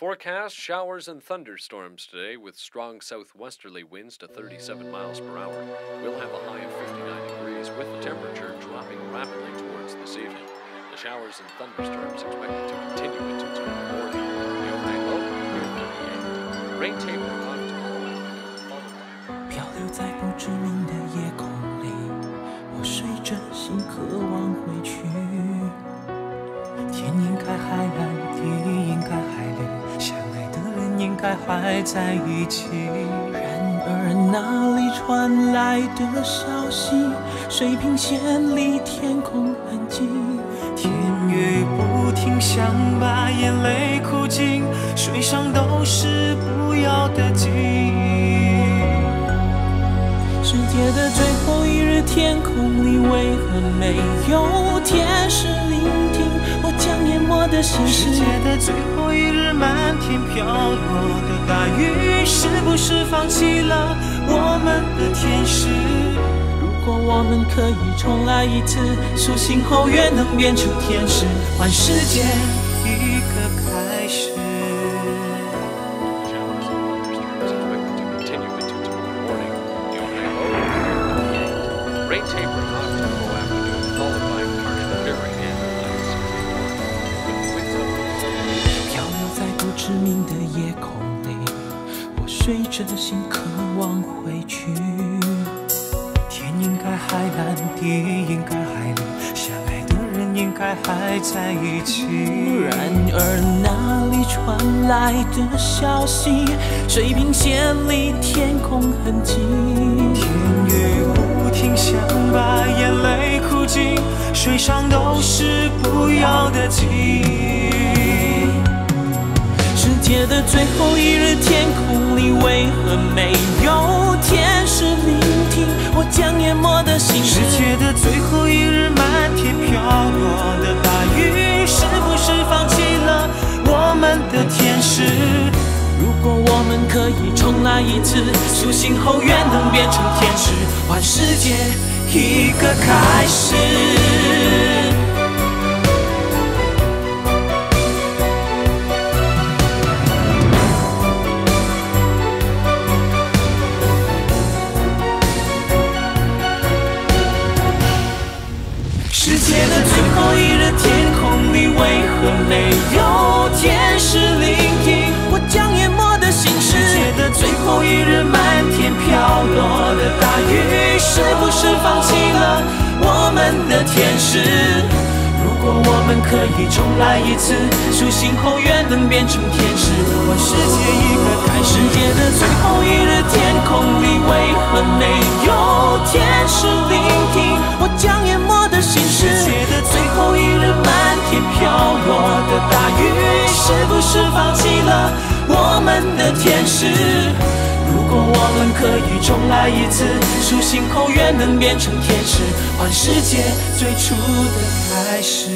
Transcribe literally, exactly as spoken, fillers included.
Forecast showers and thunderstorms today with strong southwesterly winds to thirty-seven miles per hour. We'll have a high of fifty-nine degrees with the temperature dropping rapidly towards this evening. The showers and thunderstorms expected to continue into tomorrow morning. The overnight low near thirty-eight. Rain table on tomorrow afternoon followed by... 漂流在不知名的夜空里，我随着心渴望回去。天应该海蓝，地应该海绿，相爱的人应该还在一起。然而那里传来的消息，水平线里天空安静。 天雨不停，想把眼泪哭尽，水上都是不要的记忆。世界的最后一日，天空里为何没有天使聆听我将淹没的心事？世界的最后一日，漫天飘落的大雨，是不是放弃了我们的天使？ 如果我们可以重来一次，苏醒后越能变成天使，还世界一个开始。漂流在不知名的夜空里，我随着心渴望回去。 应该海蓝，地应该海绿，相爱的人应该还在一起。然而那里传来的消息，水平线里天空很近。天雨不停，想把眼泪哭尽，水上都是不要的记忆。世界的最后一日，天空里为何没有天使聆听？ 我将淹没的心事。世界的最后一日，漫天飘落的大雨，是不是放弃了我们的天使？如果我们可以重来一次，苏醒后愿能变成天使，还世界一个开始。 没有天使聆听我将淹没的心事。世界的最后一日，漫天飘落的大雨，是不是放弃了我们的天使？如果我们可以重来一次，苏醒后愿能变成天使，还世界一个开始。世界的最后一日，天空里为何没有天使聆听我将淹没的心事？世界的最后一日，漫天飘落。 是不是放弃了我们的天使？如果我们可以重来一次，苏醒后愿能变成天使，还世界最初的开始。